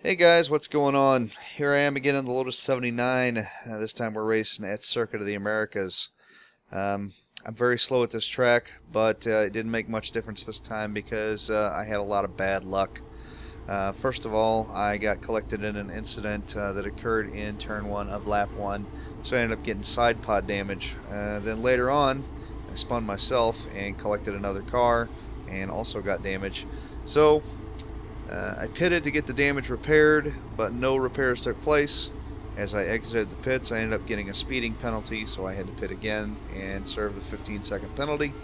Hey guys, what's going on? Here I am again on the Lotus 79. This time we're racing at Circuit of the Americas. I'm very slow at this track, but it didn't make much difference this time because I had a lot of bad luck. First of all, I got collected in an incident that occurred in turn 1 of lap 1, so I ended up getting side pod damage. Then later on, I spun myself and collected another car and also got damage. So I pitted to get the damage repaired, but no repairs took place. As I exited the pits, I ended up getting a speeding penalty, so I had to pit again and serve the 15-second penalty.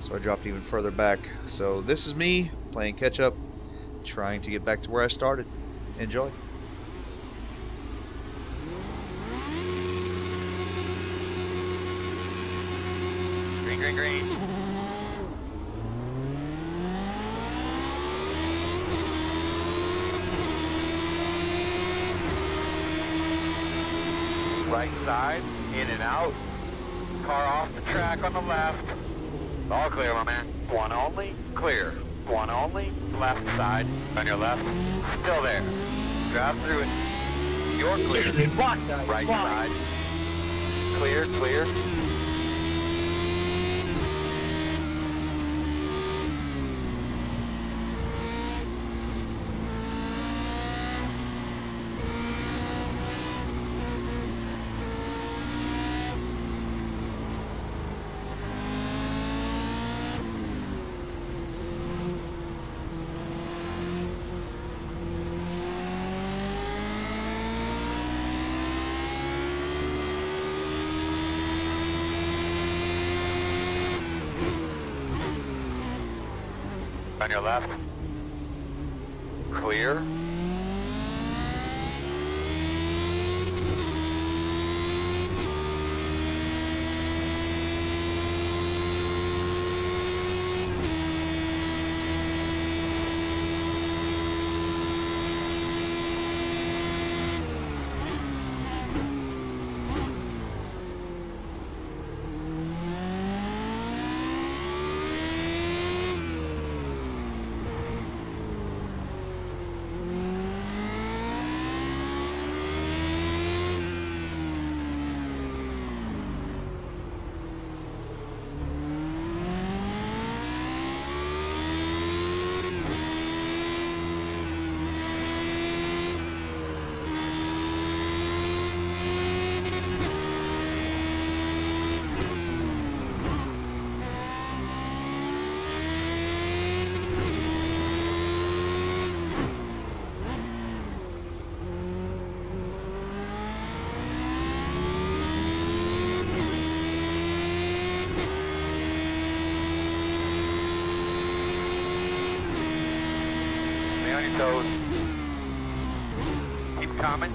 So I dropped even further back. So this is me playing catch-up, trying to get back to where I started. Enjoy. Green, green, green. Right side, in and out. Car off the track on the left. All clear, my man. One only, clear. One only, left side. On your left, still there. Drive through it. You're clear. Right side. Clear, clear. On your left, clear. Those. Keep coming.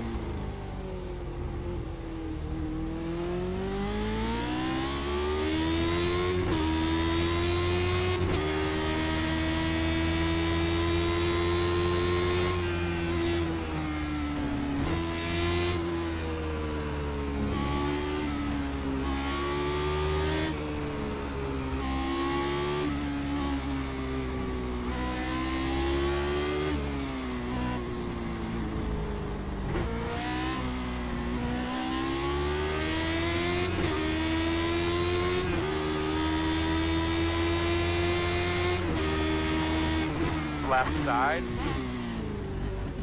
Left side,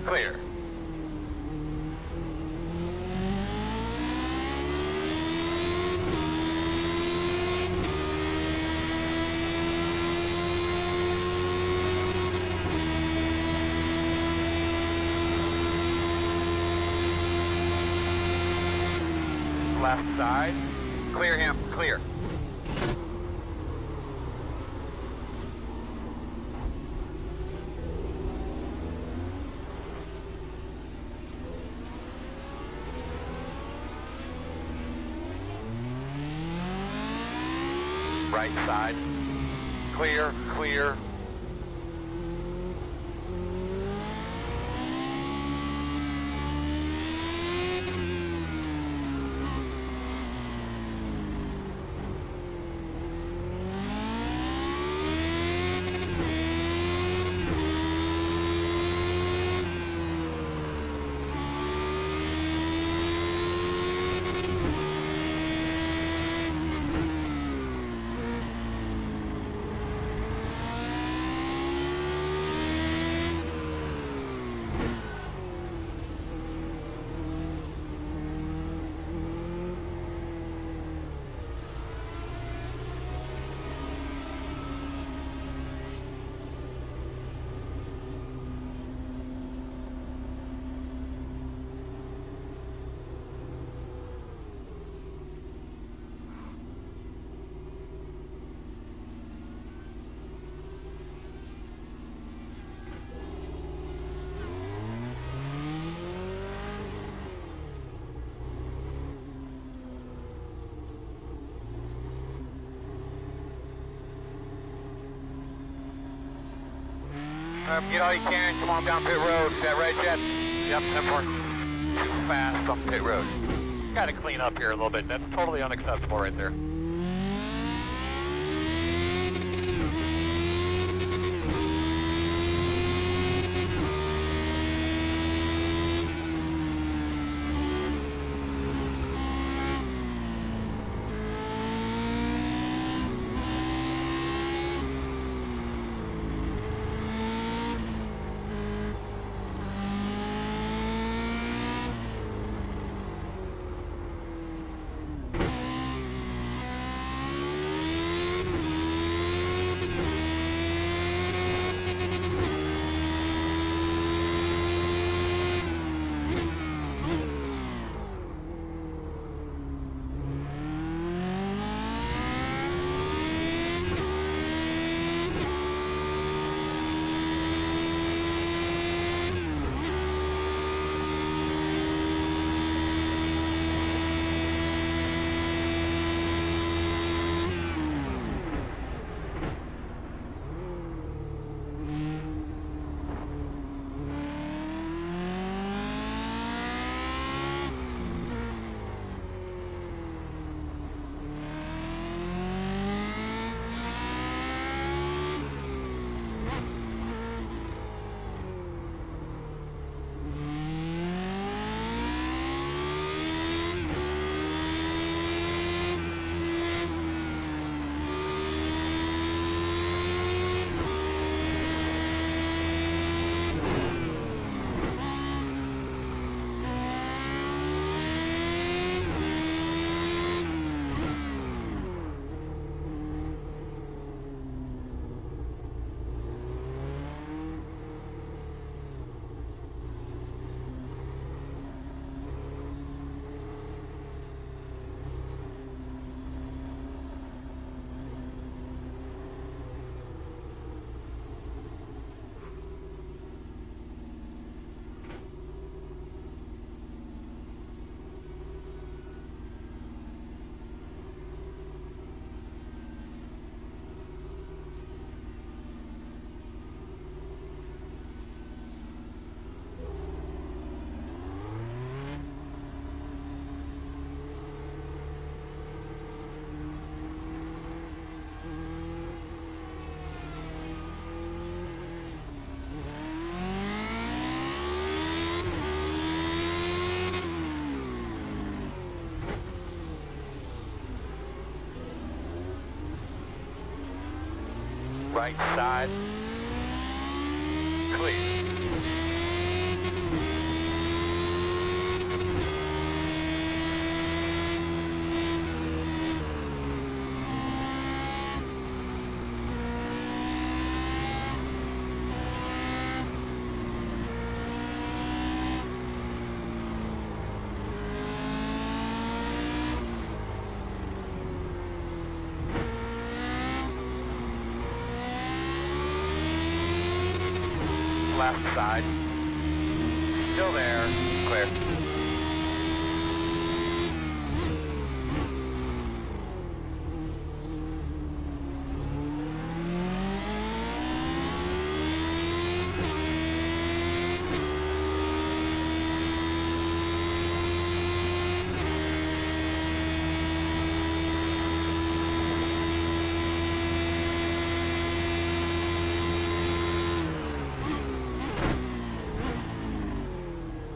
clear. Left side, clear him, clear. Right side, clear, clear. get all you can, come on down pit road. Is that right, Jet? Yep, 10-4. Too fast on pit road. Gotta clean up here a little bit. That's totally unacceptable right there. Right side, clear. Left side, still there, clear.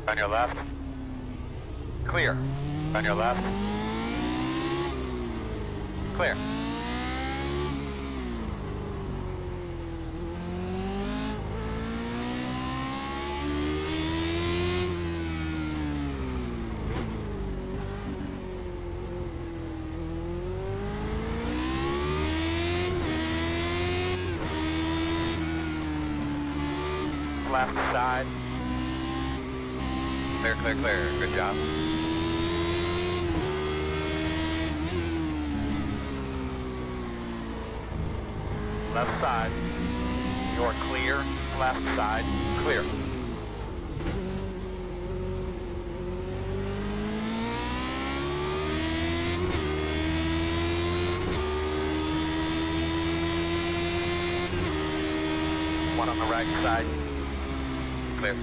On your left. Clear. On your left. Clear. Left side. Clear, clear, clear. Good job. Left side. You're clear. Left side. Clear. one on the right side. Clear.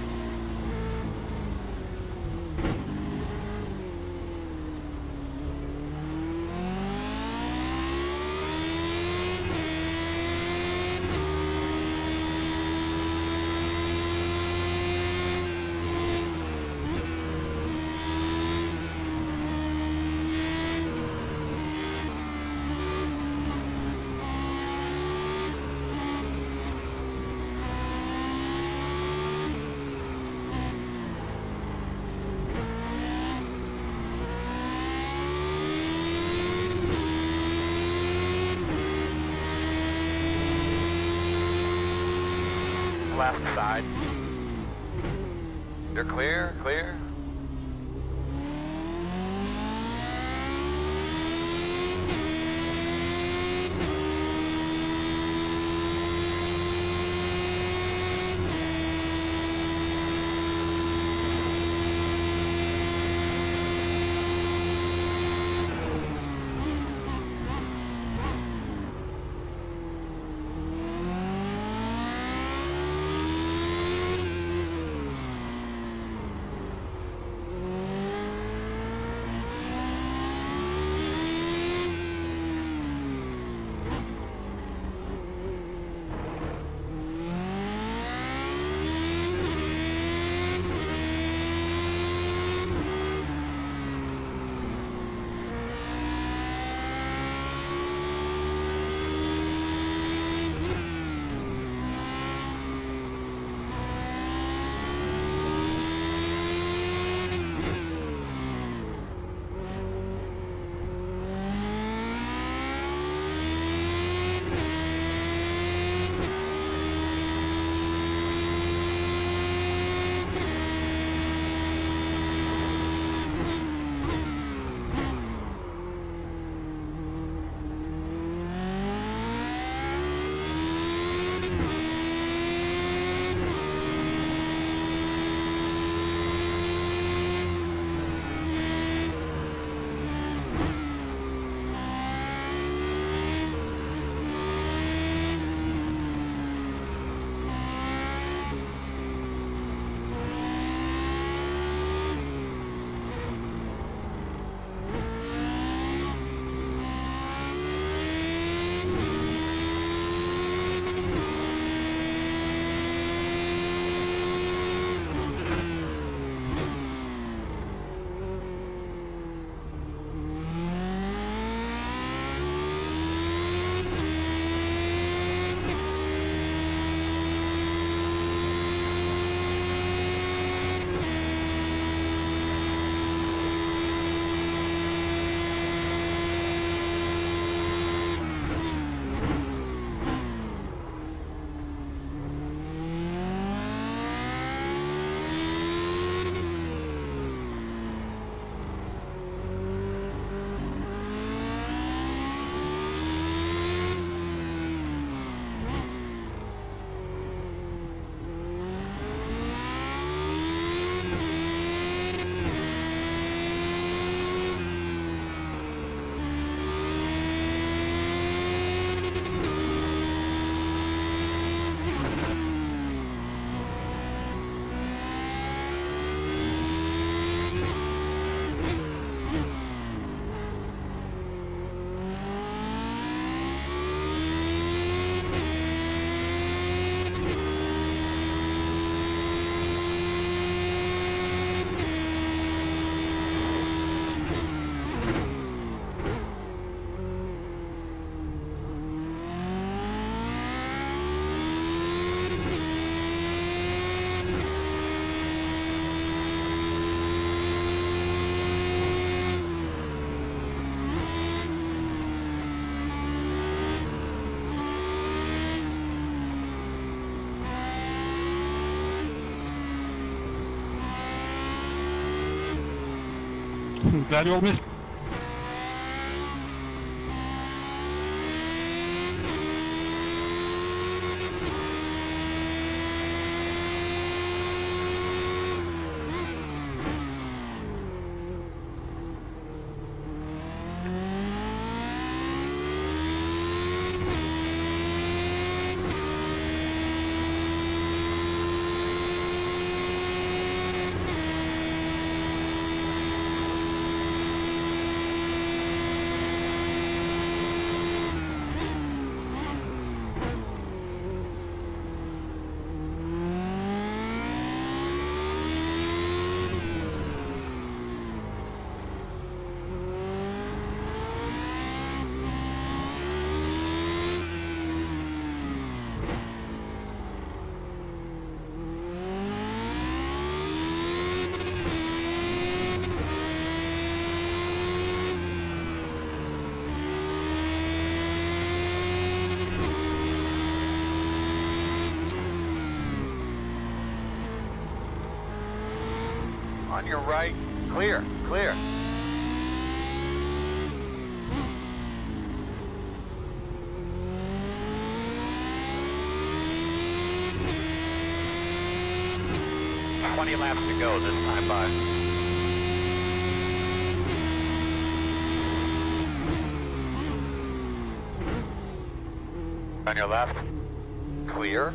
Left side. You're clear, clear. Glad you all missed. on your right. Clear, clear. Laps to go this time by. On your left, clear.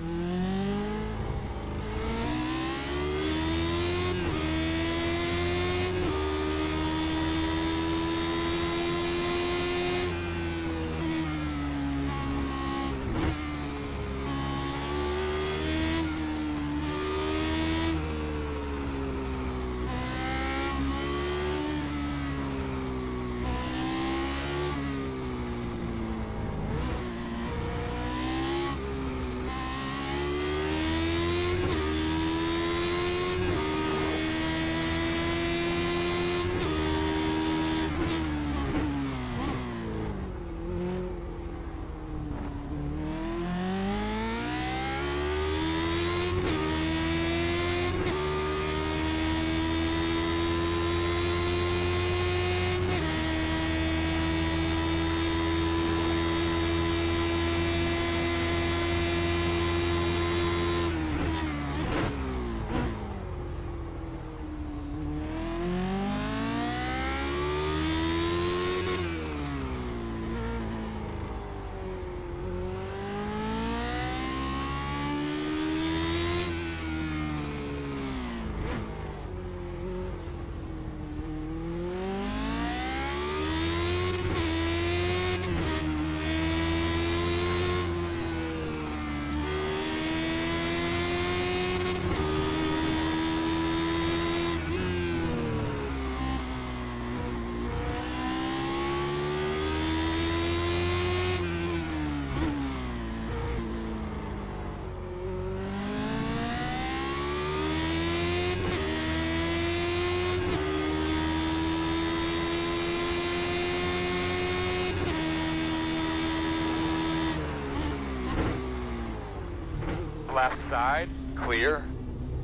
Left side, clear,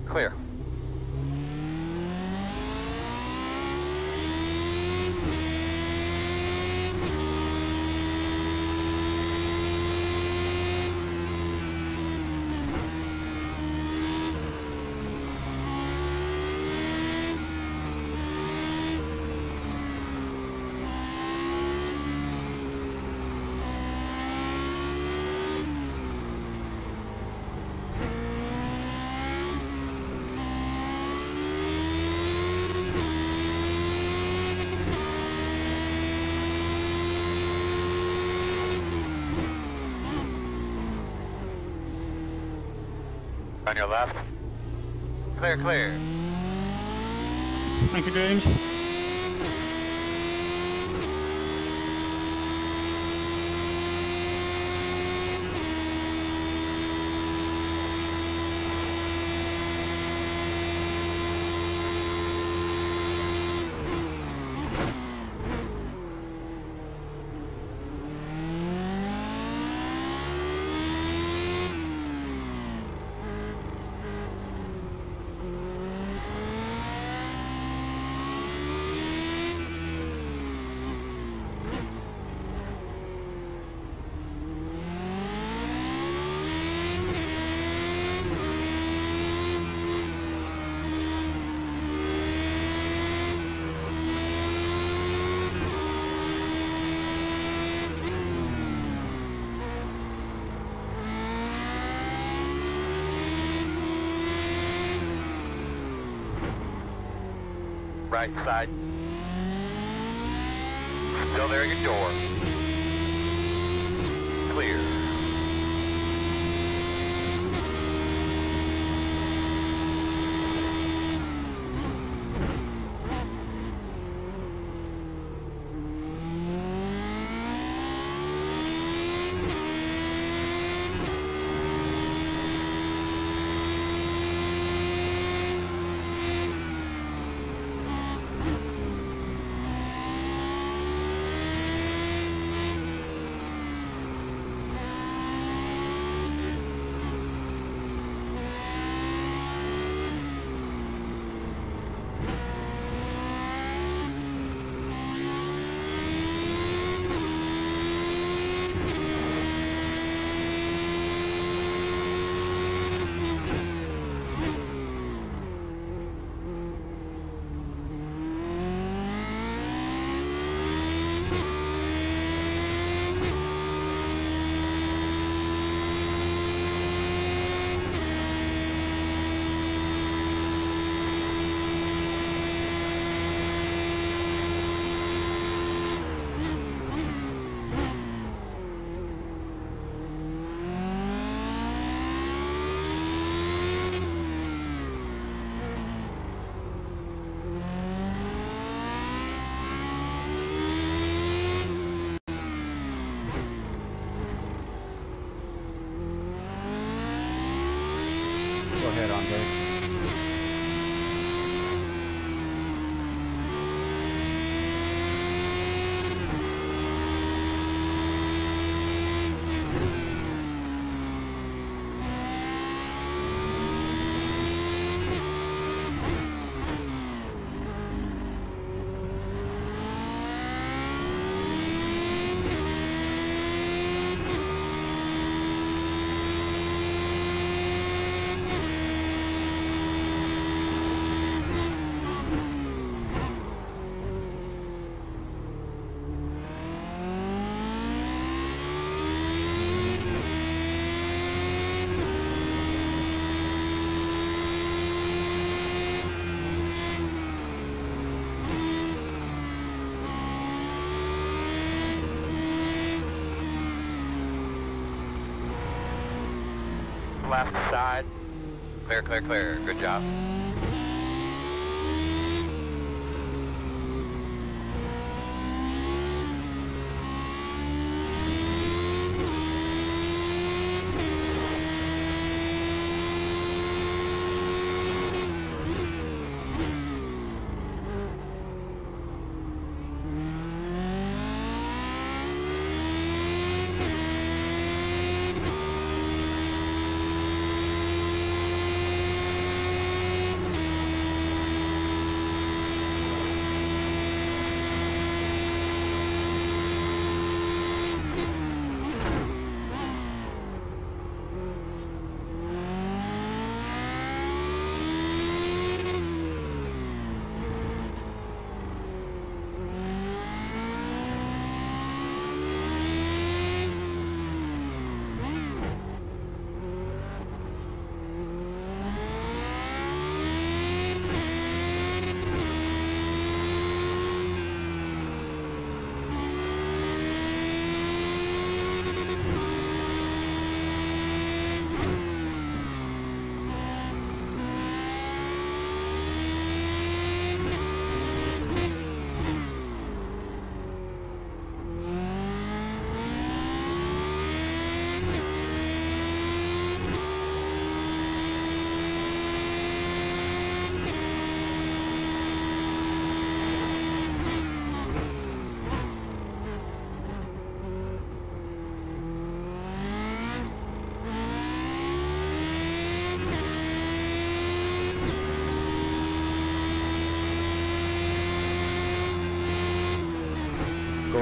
clear. On your left. Clear, clear. Thank you, James. Right side. Still there at your door. Clear. left side. Clear, clear, clear. Good job.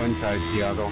Inside Seattle.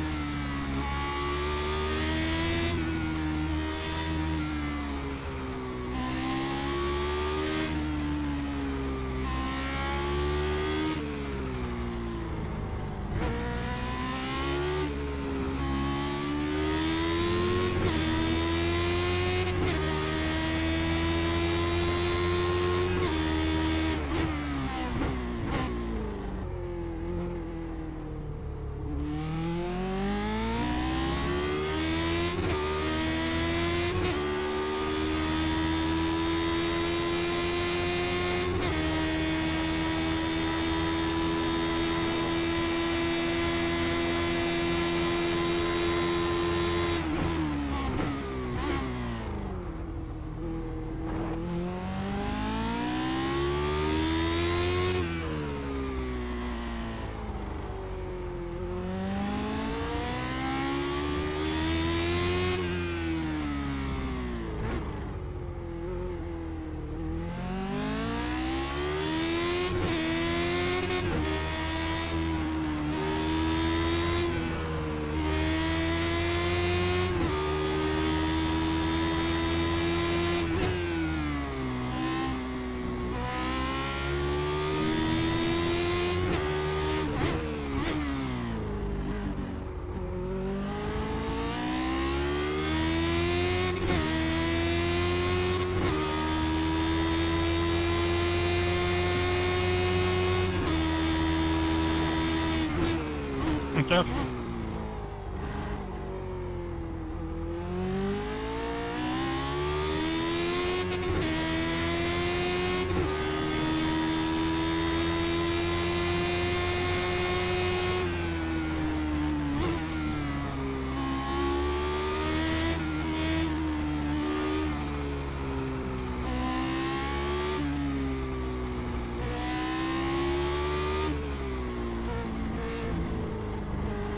Careful.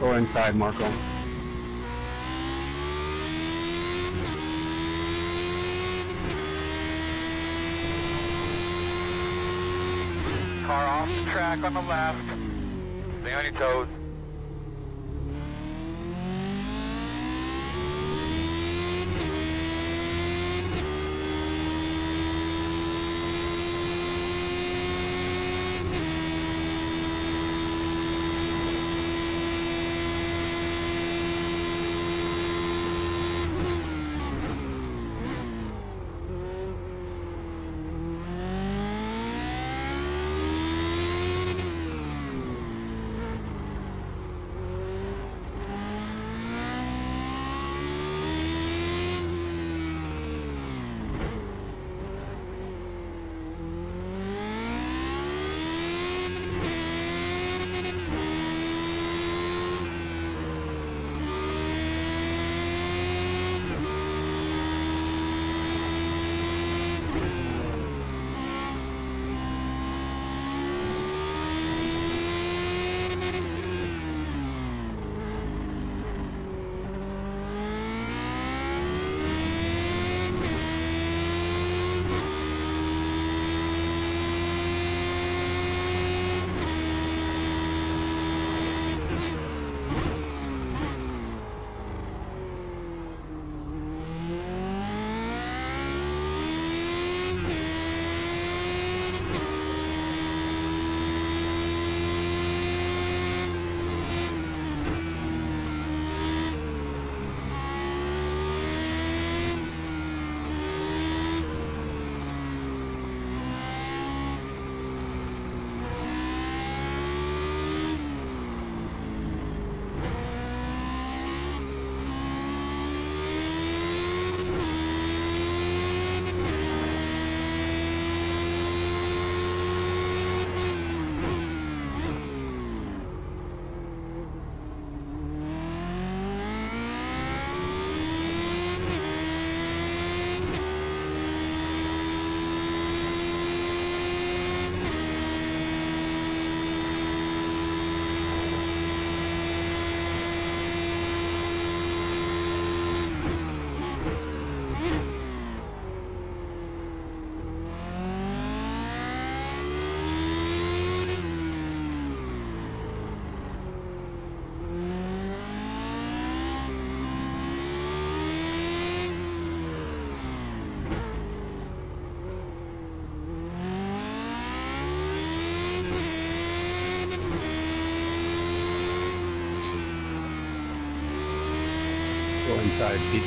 Go inside, Marco. Car off the track on the left. Stay on your toes. 75 feet.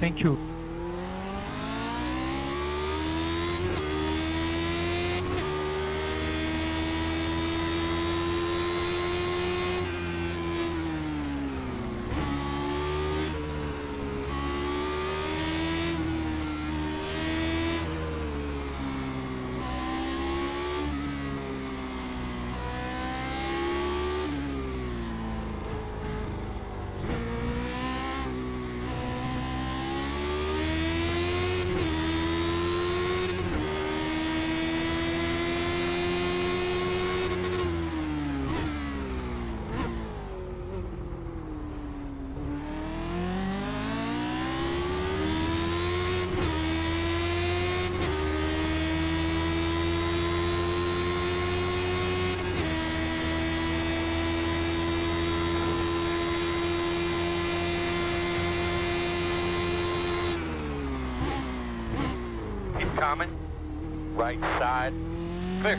Thank you. Common, right side, clear.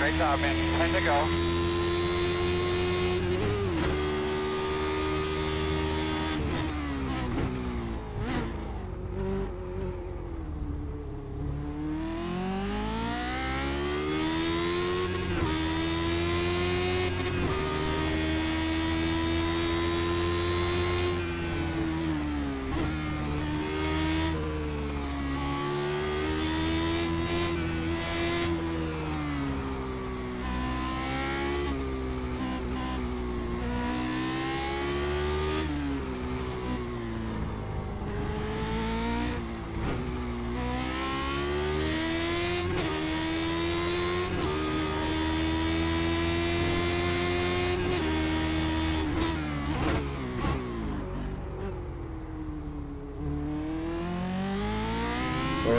Great job, man. 10 to go.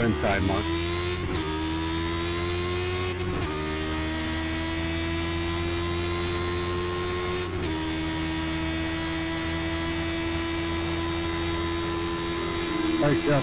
Inside, Mark. Nice job.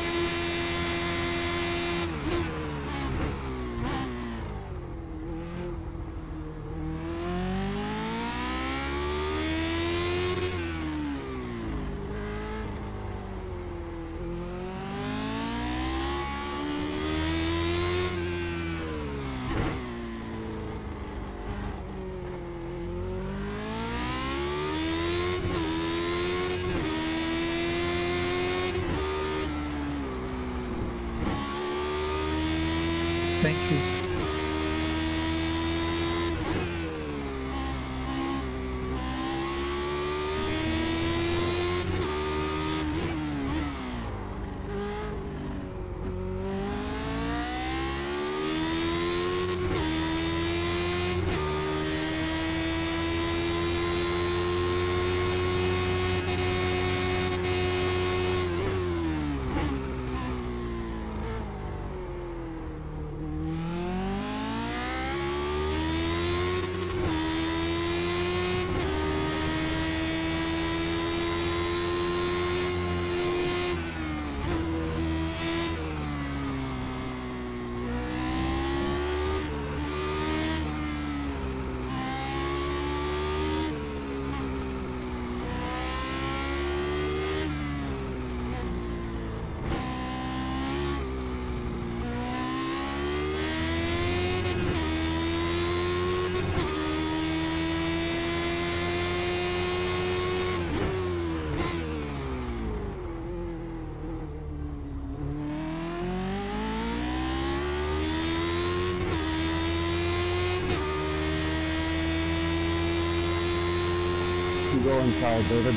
Inside, David.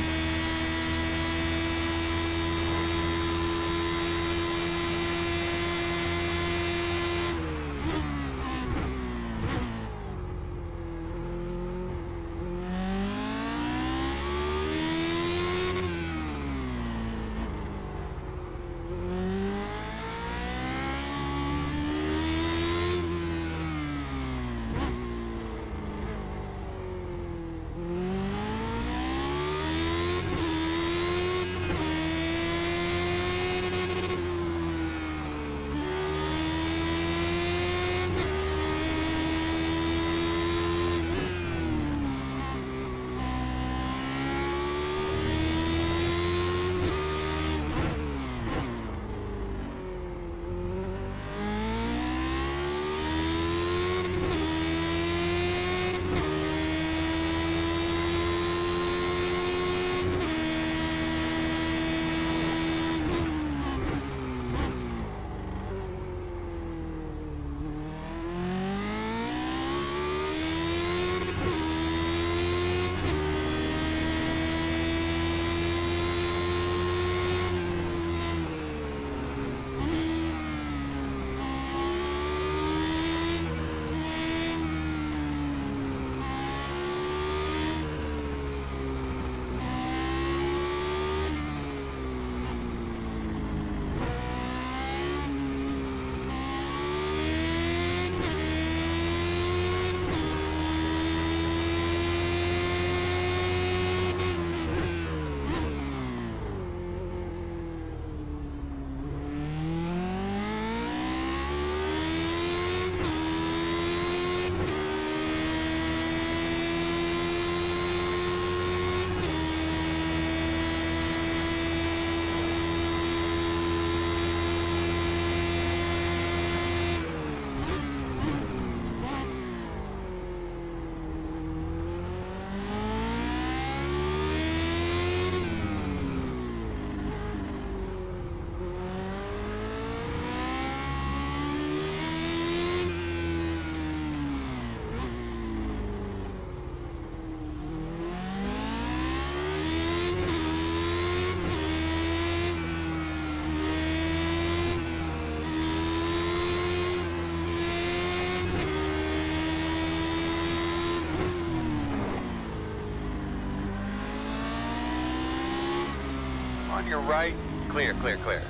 on your right. Clear, clear, clear.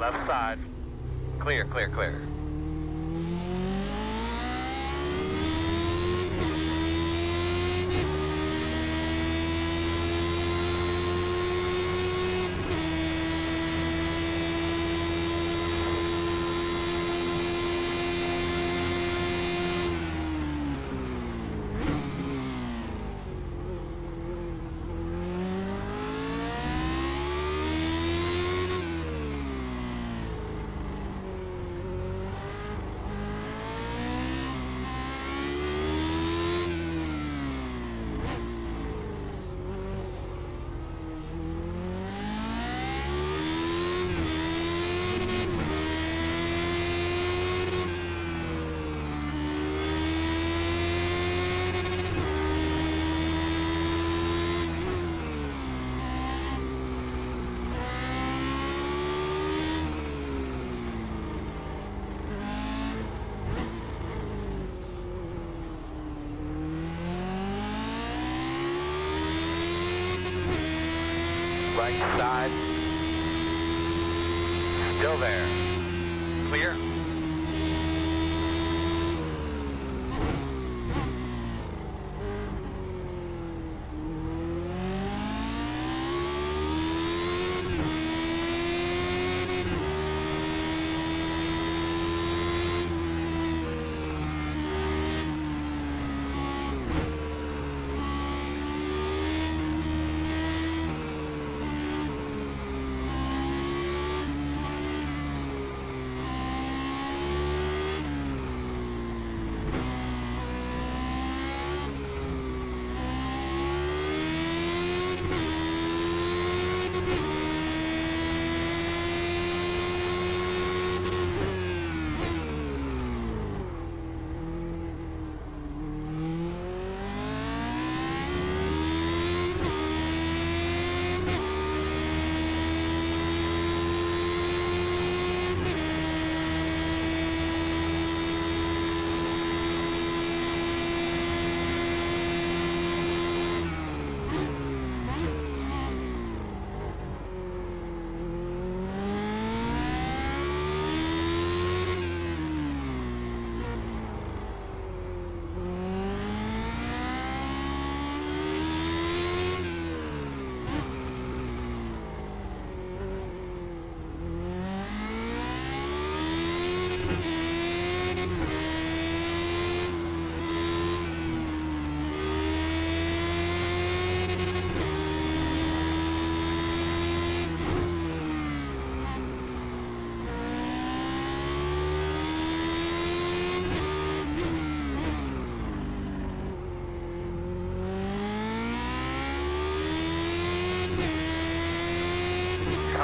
Left side. Clear, clear, clear. Right side. Still there. Clear.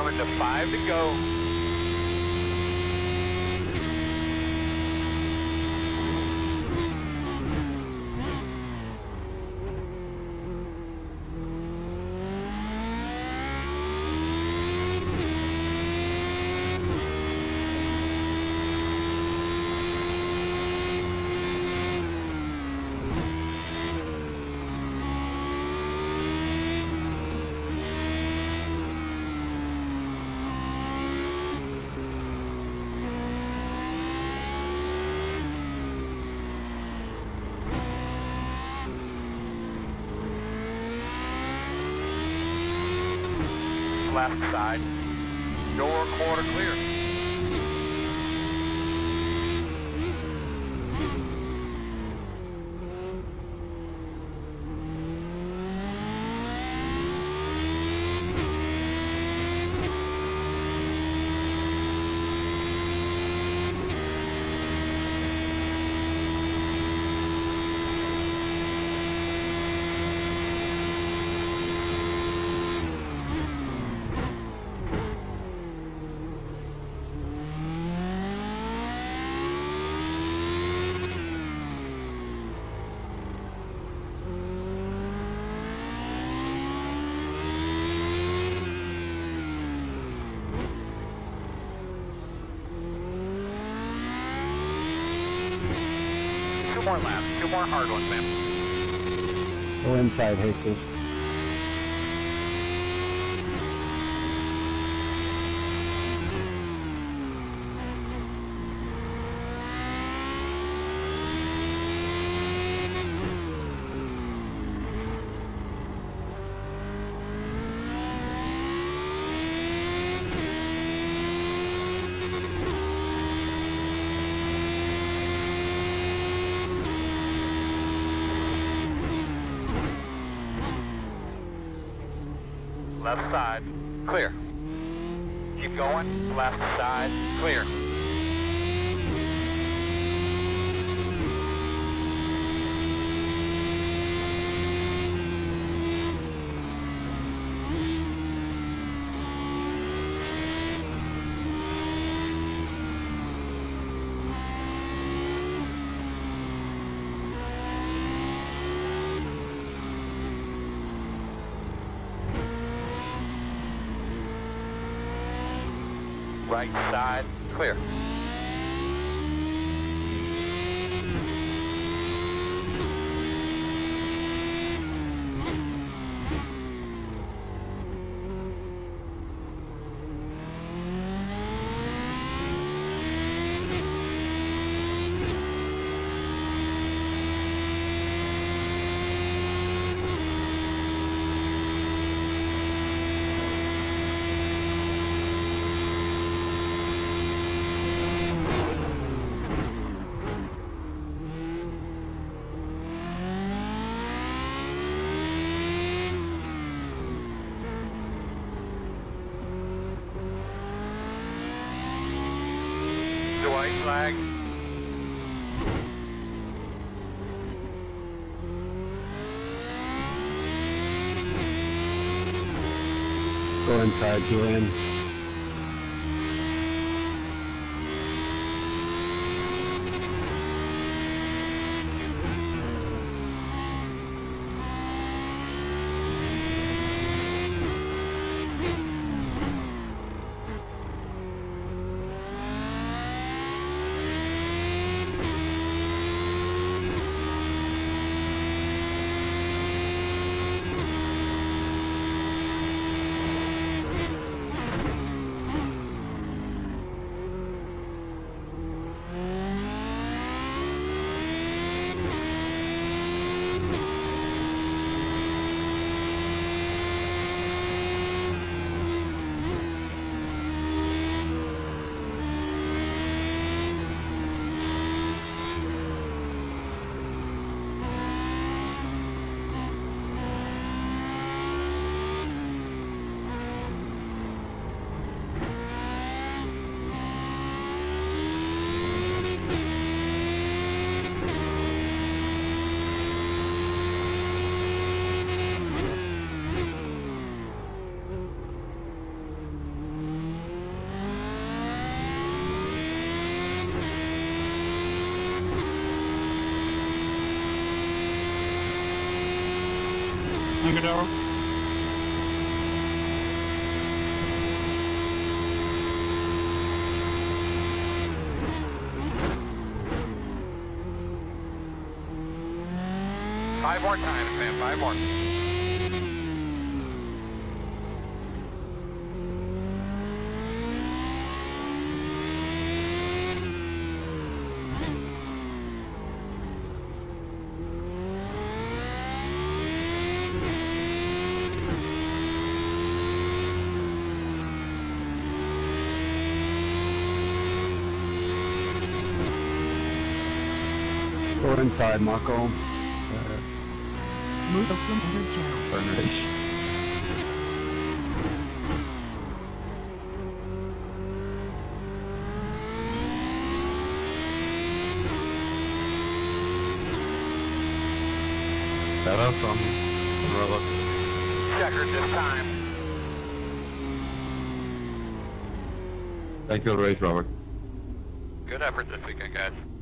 To 5 to go. left side. Door quarter clear. Two more laps, two more hard ones, ma'am. Go inside, Hastings. Left side, clear. Keep going, left side, clear. Right side, clear. White flag. Go inside, Julian. Five more times, man, five more. Go inside, Marco. Move open inner channel. Burnish. Hello from Gorilla. Checkered this time. Thank you, Ray Robert. Good effort this weekend, guys.